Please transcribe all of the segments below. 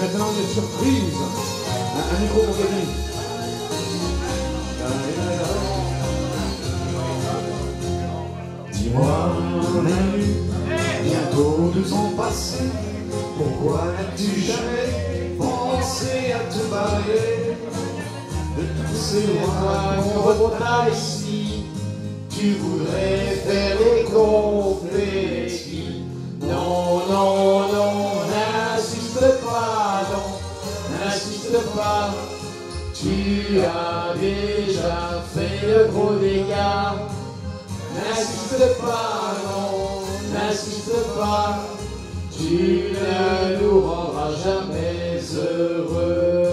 Maintenant, il y a une surprise. Un micro pour Denis. Dis-moi, mon ami, bientôt 2 ans passés, pourquoi n'as-tu jamais pensé à te marier? De tous ces mois qu'on reprend ici, tu voudrais faire les confettis. Non, non, non, n'insiste pas, non, n'insiste pas. Tu as déjà fait le gros dégât. N'insiste pas, non, n'insiste pas. Tu ne nous rendras jamais heureux.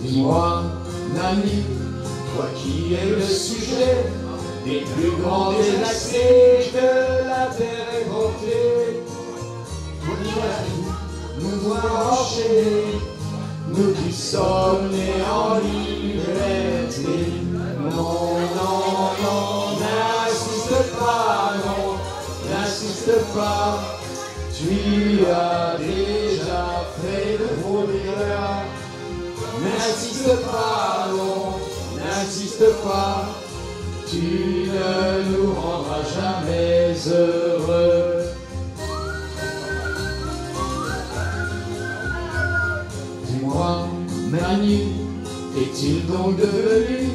Dis-moi, Nani, toi qui es le sujet des plus grands désaccès de la terre éventrée, nous voilà enchaînés, nous qui sommes nés en liberté. Non, non, non, n'insiste pas, non, n'insiste pas. Tu as déjà fait de vos erreurs. N'insiste pas, non, n'insiste pas. Tu ne nous rendras jamais heureux. Dis-moi, Manu, est-il donc devenu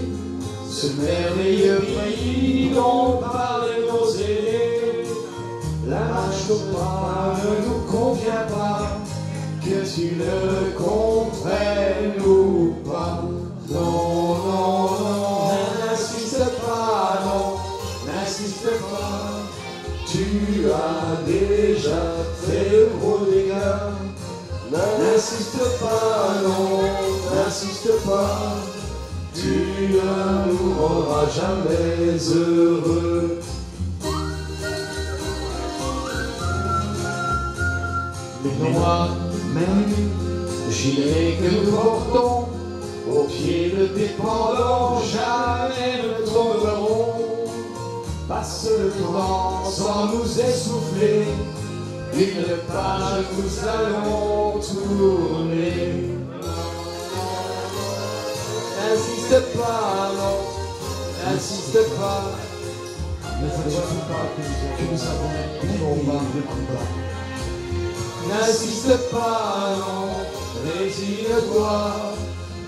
ce merveilleux pays dont parlaient nos aînés? La marche au pas ne nous convient pas, que tu ne comprennes ou pas. Non, non, non, n'insiste pas, non, n'insiste pas. Tu as déjà fait le gros dégât. N'insiste pas, non, n'insiste pas. Tu ne nous rendras jamais heureux. Mais moi, Manu, gilet que nous portons au pied de tes pendants, jamais ne tomberons. Passe le temps sans nous essouffler, une page nous allons tourner. N'insiste pas, non, n'insiste pas. Ne fais pas que nous avons un combat de combat. N'insiste pas, non, résigne-toi,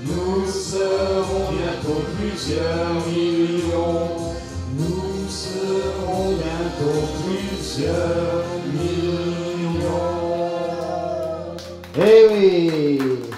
nous serons bientôt plusieurs millions. Nous serons bientôt plusieurs millions. Eh oui!